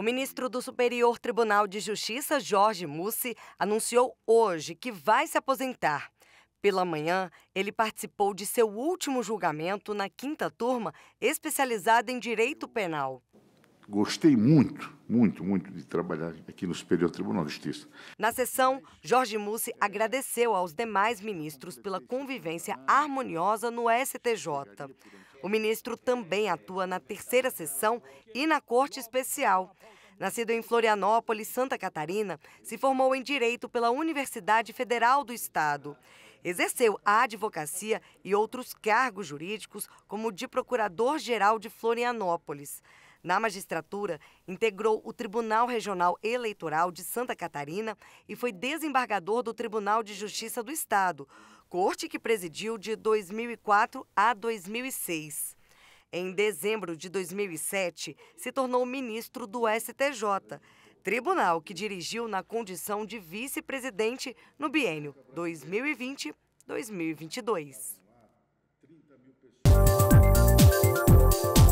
O ministro do Superior Tribunal de Justiça, Jorge Mussi, anunciou hoje que vai se aposentar. Pela manhã, ele participou de seu último julgamento na Quinta Turma, especializada em Direito Penal. Gostei muito de trabalhar aqui no Superior Tribunal de Justiça. Na sessão, Jorge Mussi agradeceu aos demais ministros pela convivência harmoniosa no STJ. O ministro também atua na terceira sessão e na Corte Especial. Nascido em Florianópolis, Santa Catarina, se formou em Direito pela Universidade Federal do Estado. Exerceu a advocacia e outros cargos jurídicos, como o de Procurador-Geral de Florianópolis. Na magistratura, integrou o Tribunal Regional Eleitoral de Santa Catarina e foi desembargador do Tribunal de Justiça do Estado, corte que presidiu de 2004 a 2006. Em dezembro de 2007, se tornou ministro do STJ, tribunal que dirigiu na condição de vice-presidente no biênio 2020-2022.